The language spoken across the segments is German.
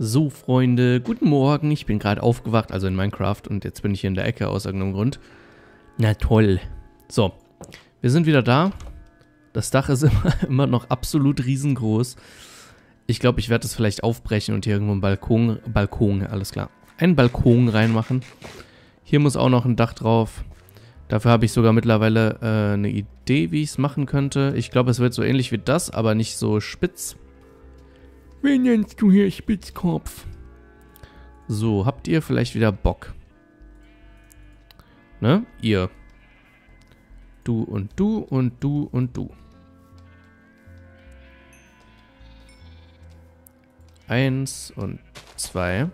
So, Freunde, guten Morgen. Ich bin gerade aufgewacht, also in Minecraft, und jetzt bin ich hier in der Ecke aus irgendeinem Grund. Na toll. So, wir sind wieder da. Das Dach ist immer noch absolut riesengroß. Ich glaube, ich werde es vielleicht aufbrechen und hier irgendwo einen Balkon, alles klar. Einen Balkon reinmachen. Hier muss auch noch ein Dach drauf. Dafür habe ich sogar mittlerweile eine Idee, wie ich es machen könnte. Ich glaube, es wird so ähnlich wie das, aber nicht so spitz. Wen nennst du hier Spitzkopf? So, habt ihr vielleicht wieder Bock? Ne? Ihr. Du und du und du und du. Eins und zwei.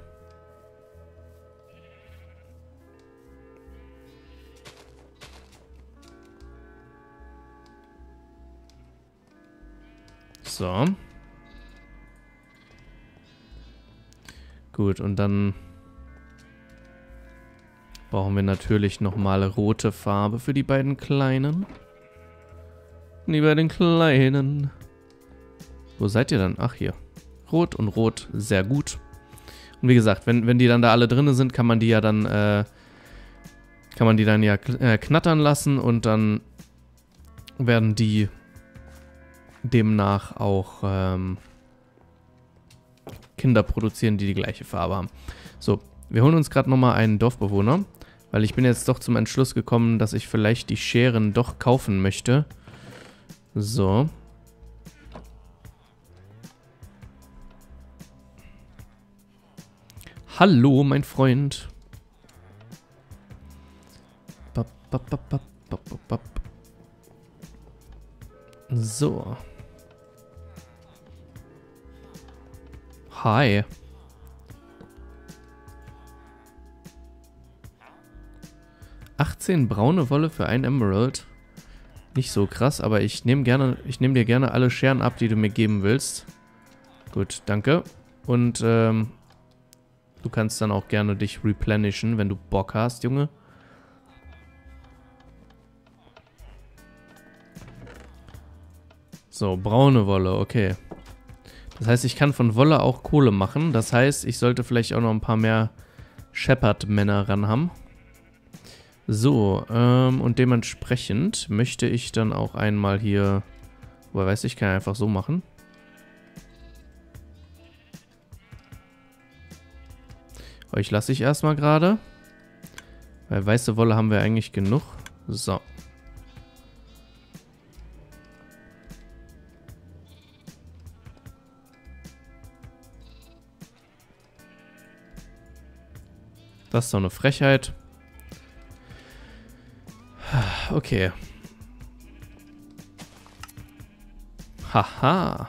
So. Gut, und dann brauchen wir natürlich nochmal rote Farbe für die beiden Kleinen. Wo seid ihr dann? Ach, hier. Rot und Rot, sehr gut. Und wie gesagt, wenn die dann da alle drin sind, kann man die ja dann, knattern lassen. Und dann werden die demnach auch Kinder produzieren, die die gleiche Farbe haben. So, wir holen uns gerade nochmal einen Dorfbewohner, weil ich bin jetzt doch zum Entschluss gekommen, dass ich vielleicht die Scheren doch kaufen möchte. So. Hallo, mein Freund. So. Hi. braune Wolle für ein Emerald. Nicht so krass, aber ich nehme dir gerne alle Scheren ab, die du mir geben willst. Gut, danke. Und du kannst dann auch gerne dich replenishen, wenn du Bock hast, Junge. So, braune Wolle, okay. Das heißt, ich kann von Wolle auch Kohle machen. Das heißt, ich sollte vielleicht auch noch ein paar mehr Shepherd-Männer ran haben. So, und dementsprechend möchte ich dann auch einmal hier... Wobei, weiß ich, kann ja einfach so machen. Euch lasse ich erstmal gerade. Weil weiße Wolle haben wir eigentlich genug. So. Das ist doch eine Frechheit. Okay. Haha.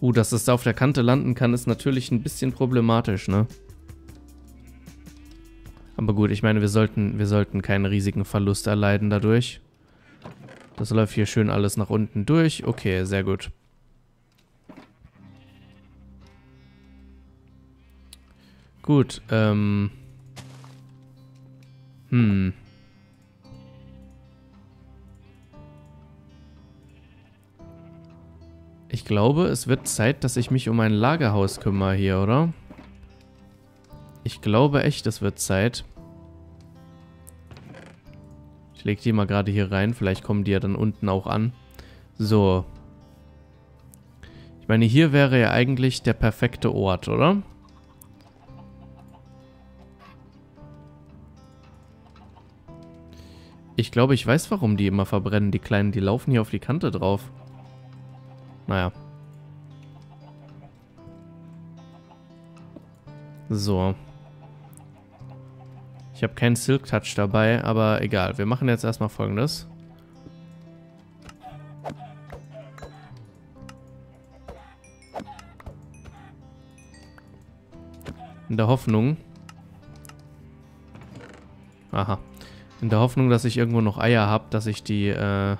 Dass es da auf der Kante landen kann, ist natürlich ein bisschen problematisch, ne? Aber gut, ich meine, wir sollten keinen riesigen Verlust erleiden dadurch. Das läuft hier schön alles nach unten durch. Okay, sehr gut. Gut, Ich glaube, es wird Zeit, dass ich mich um ein Lagerhaus kümmere hier, oder? Ich glaube echt, es wird Zeit. Ich lege die mal gerade hier rein. Vielleicht kommen die ja dann unten auch an. So. Ich meine, hier wäre ja eigentlich der perfekte Ort, oder? Ich glaube, ich weiß, warum die immer verbrennen. Die Kleinen, die laufen hier auf die Kante drauf. Naja. So. Ich habe keinen Silk Touch dabei, aber egal. Wir machen jetzt erstmal Folgendes. In der Hoffnung. Aha. In der Hoffnung, dass ich irgendwo noch Eier habe, dass ich die, wieder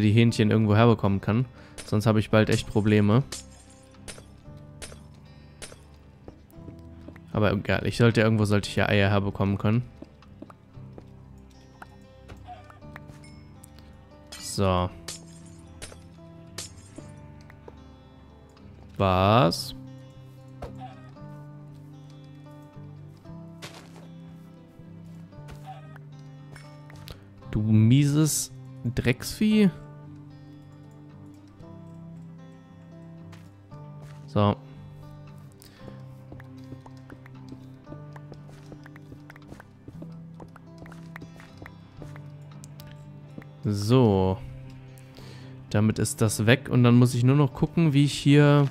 die Hähnchen irgendwo herbekommen kann. Sonst habe ich bald echt Probleme. Aber egal, irgendwo sollte ich ja Eier herbekommen können. So. Was? Du mieses Drecksvieh. So. So. Damit ist das weg und dann muss ich nur noch gucken, wie ich hier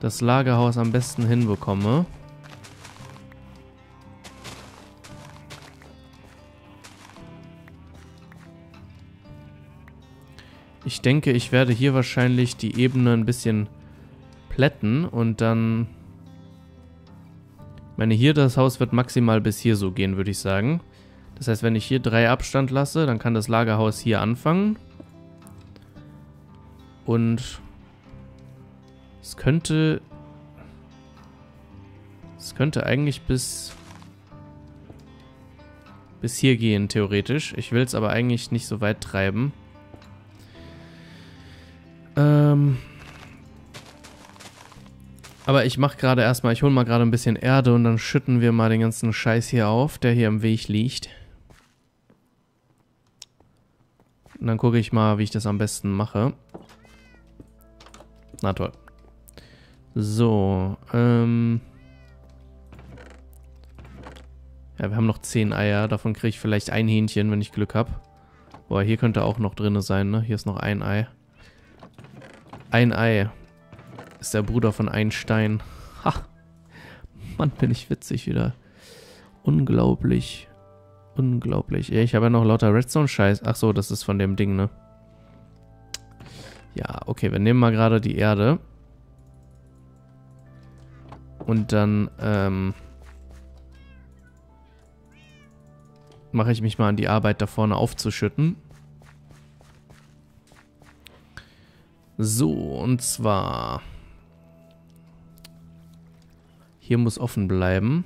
das Lagerhaus am besten hinbekomme. Ich denke, ich werde hier wahrscheinlich die Ebene ein bisschen plätten und dann... Ich meine, hier das Haus wird maximal bis hier so gehen, würde ich sagen. Das heißt, wenn ich hier 3 Abstand lasse, dann kann das Lagerhaus hier anfangen. Und es könnte... Es könnte eigentlich bis hier gehen, theoretisch. Ich will es aber eigentlich nicht so weit treiben. Aber ich mache gerade erstmal, ich hole mal gerade ein bisschen Erde und dann schütten wir mal den ganzen Scheiß hier auf, der hier im Weg liegt. Und dann gucke ich mal, wie ich das am besten mache. Na toll. So, ja, wir haben noch 10 Eier, davon kriege ich vielleicht ein Hähnchen, wenn ich Glück habe. Boah, hier könnte auch noch drin sein, ne? Hier ist noch ein Ei. Ein Ei ist der Bruder von Einstein. Ha! Mann, bin ich witzig wieder. Unglaublich. Unglaublich. Ja, ich habe ja noch lauter Redstone-Scheiß. Ach so, das ist von dem Ding, ne? Ja, okay, wir nehmen mal gerade die Erde. Und dann, mache ich mich mal an die Arbeit, da vorne aufzuschütten. So, und zwar... Hier muss offen bleiben.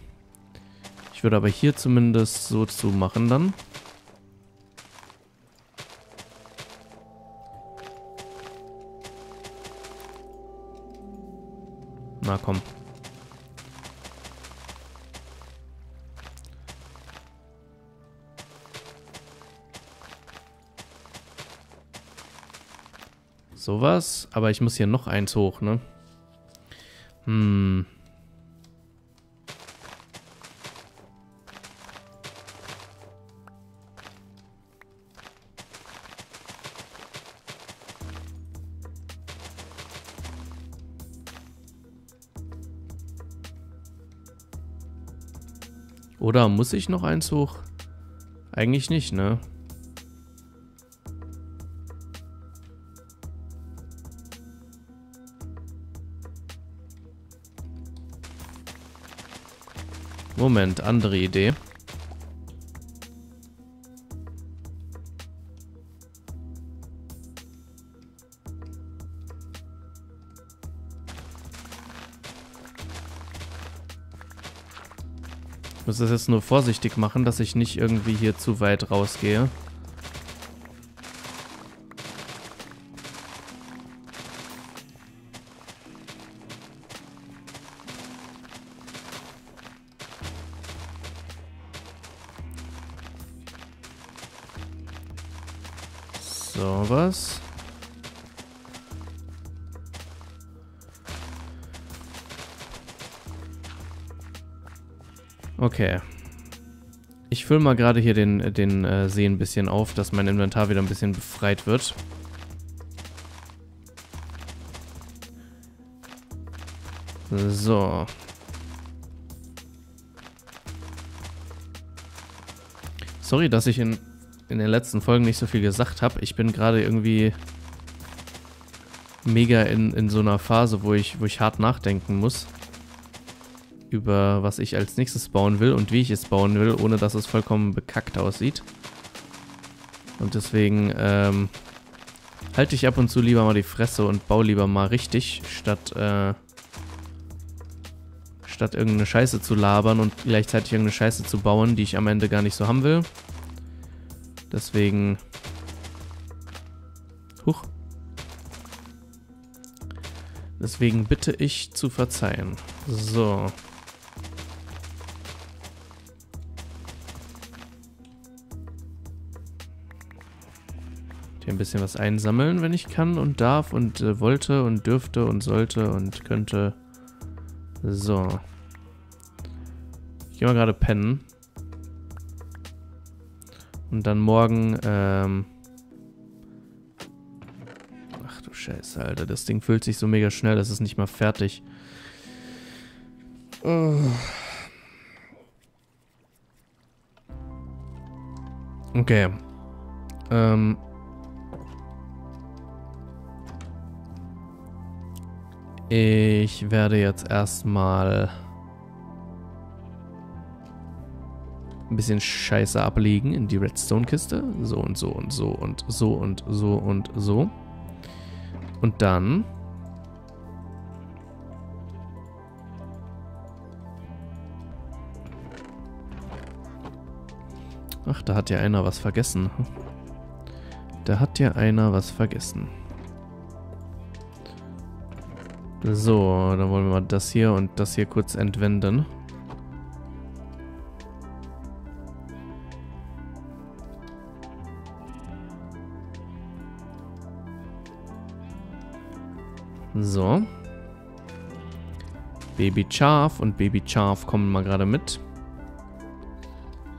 Ich würde aber hier zumindest so zu machen dann. Na komm. Sowas, aber ich muss hier noch eins hoch, ne? Hm. Oder muss ich noch eins hoch? Eigentlich nicht, ne? Moment, andere Idee. Ich muss das jetzt nur vorsichtig machen, dass ich nicht irgendwie hier zu weit rausgehe. So, was? Okay. Ich fülle mal gerade hier den See ein bisschen auf, dass mein Inventar wieder ein bisschen befreit wird. So. Sorry, dass ich in den letzten Folgen nicht so viel gesagt habe. Ich bin gerade irgendwie mega in so einer Phase, wo ich hart nachdenken muss über was ich als nächstes bauen will und wie ich es bauen will, ohne dass es vollkommen bekackt aussieht. Und deswegen halte ich ab und zu lieber mal die Fresse und baue lieber mal richtig, statt irgendeine Scheiße zu labern und gleichzeitig irgendeine Scheiße zu bauen, die ich am Ende gar nicht so haben will. Deswegen... Huch. Deswegen bitte ich zu verzeihen. So. Hier ein bisschen was einsammeln, wenn ich kann und darf und wollte und dürfte und sollte und könnte. So. Ich gehe mal gerade pennen. Und dann morgen, ach du Scheiße, Alter. Das Ding füllt sich so mega schnell, das ist nicht mal fertig. Oh. Okay. Ich werde jetzt erstmal ein bisschen Scheiße ablegen in die Redstone-Kiste. So und so und so und so und so und so. Und dann ach, da hat ja einer was vergessen. Da hat ja einer was vergessen. So, dann wollen wir mal das hier und das hier kurz entwenden. So. Baby Schaf und Baby Schaf kommen mal gerade mit.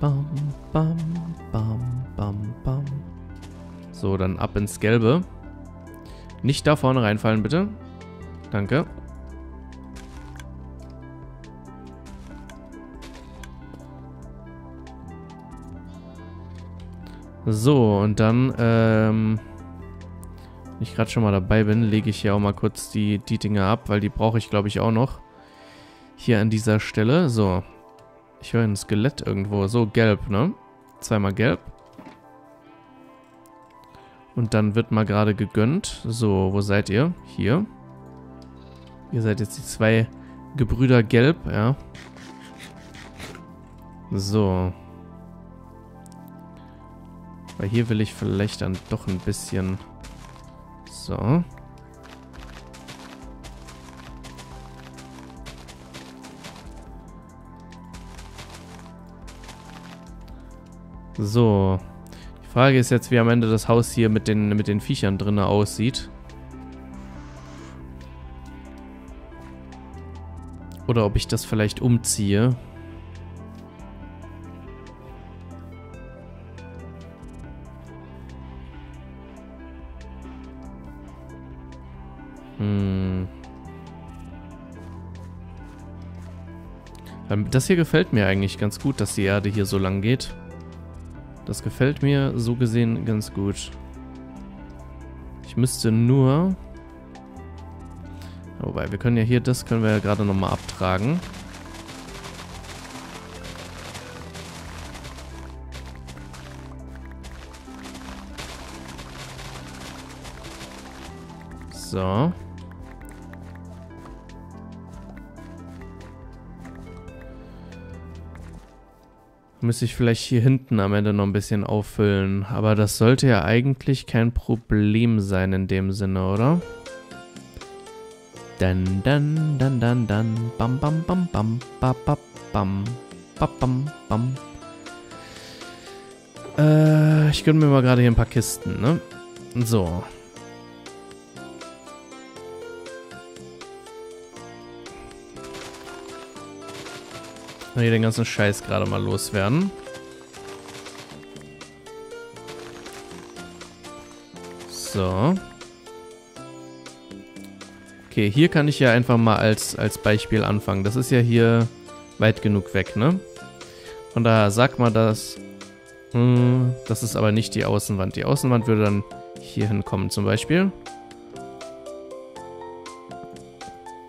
Bam, bam, bam, bam, bam. So, dann ab ins Gelbe. Nicht da vorne reinfallen, bitte. Danke. So, und dann, wenn ich gerade schon mal dabei bin, lege ich hier auch mal kurz die Dinger ab, weil die brauche ich, glaube ich, auch noch. Hier an dieser Stelle. So. Ich höre ein Skelett irgendwo. So, gelb, ne? Zweimal gelb. Und dann wird mal gerade gegönnt. So, wo seid ihr? Hier. Ihr seid jetzt die zwei Gebrüder Gelb, ja. So. Weil hier will ich vielleicht dann doch ein bisschen. So. So. Die Frage ist jetzt, wie am Ende das Haus hier mit den Viechern drin aussieht. Oder ob ich das vielleicht umziehe. Hm. Das hier gefällt mir eigentlich ganz gut, dass die Erde hier so lang geht. Das gefällt mir so gesehen ganz gut. Ich müsste nur... Wobei, wir können ja hier, das können wir ja gerade nochmal abtragen. So. Müsste ich vielleicht hier hinten am Ende noch ein bisschen auffüllen. Aber das sollte ja eigentlich kein Problem sein in dem Sinne, oder? Dann, dann, dann, dann, dann, bam, bam, bam, bam, bam, bam, bam, bam. Ich gönne mir mal gerade hier ein paar Kisten, ne? So. Hier den ganzen Scheiß gerade mal loswerden. So. Okay, hier kann ich ja einfach mal als Beispiel anfangen. Das ist ja hier weit genug weg, ne? Von daher sag mal das. Das ist aber nicht die Außenwand. Die Außenwand würde dann hier hinkommen zum Beispiel.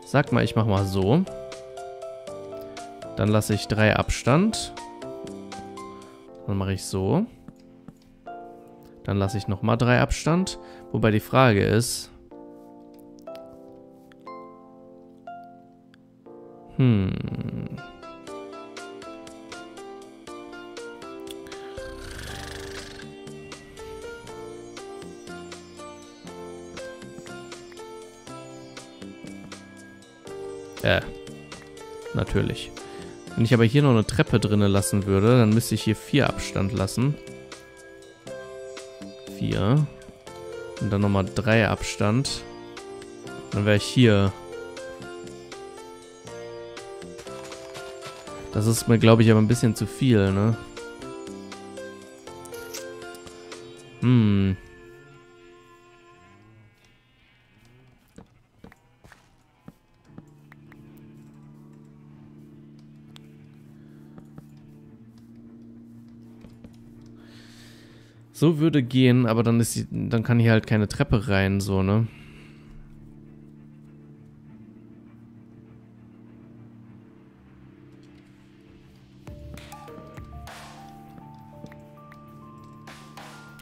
Sag mal, ich mach mal so. Dann lasse ich 3 Abstand. Dann mache ich so. Dann lasse ich nochmal 3 Abstand. Wobei die Frage ist... Natürlich. Wenn ich aber hier noch eine Treppe drinnen lassen würde, dann müsste ich hier 4 Abstand lassen. 4. Und dann nochmal 3 Abstand. Dann wäre ich hier. Das ist mir, glaube ich, aber ein bisschen zu viel, ne? Hm. So würde gehen, aber dann ist die, dann kann hier halt keine Treppe rein, so, ne?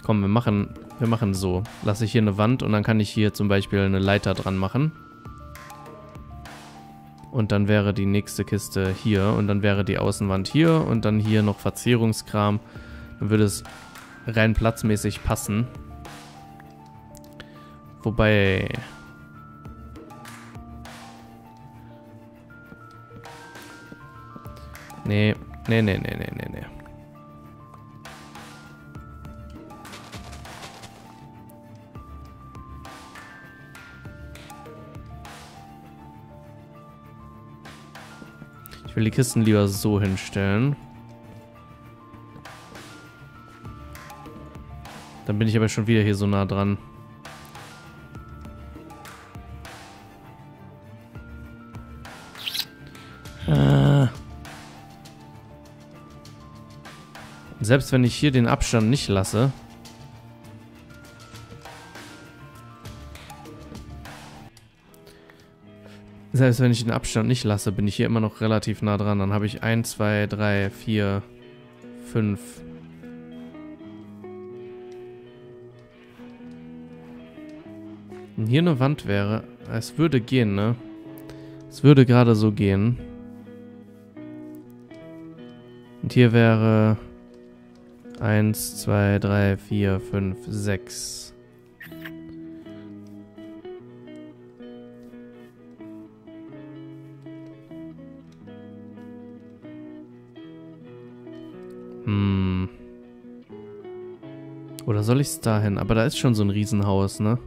Komm, wir machen so. Lasse ich hier eine Wand und dann kann ich hier zum Beispiel eine Leiter dran machen. Und dann wäre die nächste Kiste hier und dann wäre die Außenwand hier und dann hier noch Verzierungskram. Dann würde es rein platzmäßig passen. Wobei... Nee. Ich will die Kisten lieber so hinstellen. Dann bin ich aber schon wieder hier so nah dran. Selbst wenn ich hier den Abstand nicht lasse. Selbst wenn ich den Abstand nicht lasse, bin ich hier immer noch relativ nah dran. Dann habe ich 1, 2, 3, 4, 5... Wenn hier eine Wand wäre, es würde gehen, ne? Es würde gerade so gehen. Und hier wäre 1, 2, 3, 4, 5, 6. Oder soll ich es dahin? Aber da ist schon so ein Riesenhaus, ne?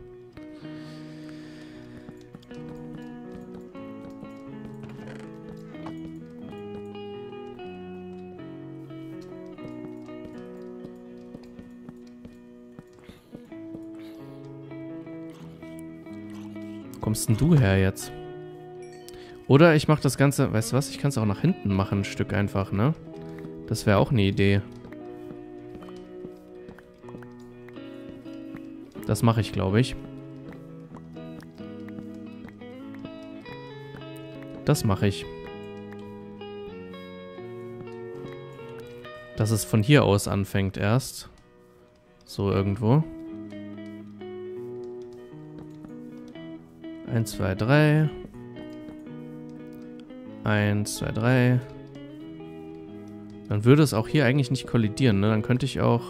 Kommst denn du her jetzt? Oder ich mache das Ganze, weißt du was, ich kann es auch nach hinten machen, ein Stück einfach, ne? Das wäre auch eine Idee. Das mache ich, glaube ich. Das mache ich. Dass es von hier aus anfängt erst. So irgendwo. 1, 2, 3. 1, 2, 3. Dann würde es auch hier eigentlich nicht kollidieren, ne? Dann könnte ich auch...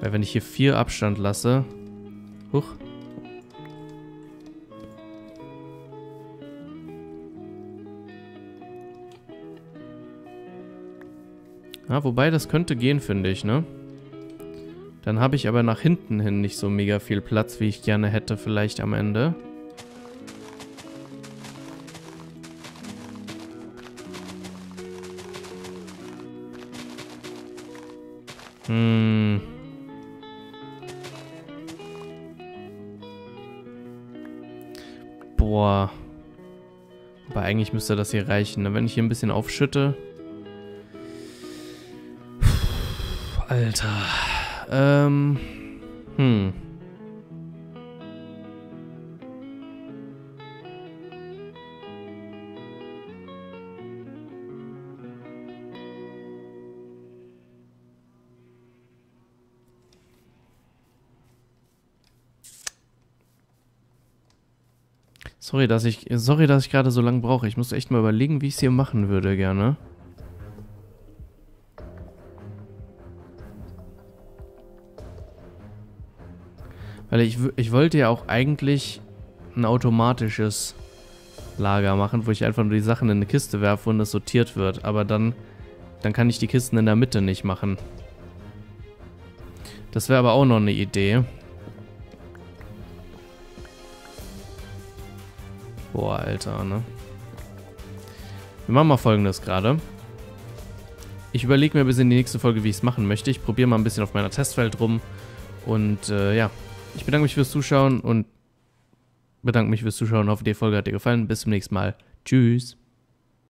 Weil wenn ich hier 4 Abstand lasse... Huch. Ja, wobei, das könnte gehen, finde ich, ne? Dann habe ich aber nach hinten hin nicht so mega viel Platz, wie ich gerne hätte, vielleicht am Ende. Boah. Aber eigentlich müsste das hier reichen. Wenn ich hier ein bisschen aufschütte. Puh, Alter. Sorry, dass ich gerade so lange brauche. Ich muss echt mal überlegen, wie ich es hier machen würde gerne. Weil ich wollte ja auch eigentlich ein automatisches Lager machen, wo ich einfach nur die Sachen in eine Kiste werfe und das sortiert wird. Aber dann kann ich die Kisten in der Mitte nicht machen. Das wäre aber auch noch eine Idee. Boah, Alter, ne? Wir machen mal Folgendes gerade. Ich überlege mir bis in die nächste Folge, wie ich es machen möchte. Ich probiere mal ein bisschen auf meiner Testwelt rum. Und ja, ich bedanke mich fürs Zuschauen und hoffe, die Folge hat dir gefallen. Bis zum nächsten Mal. Tschüss.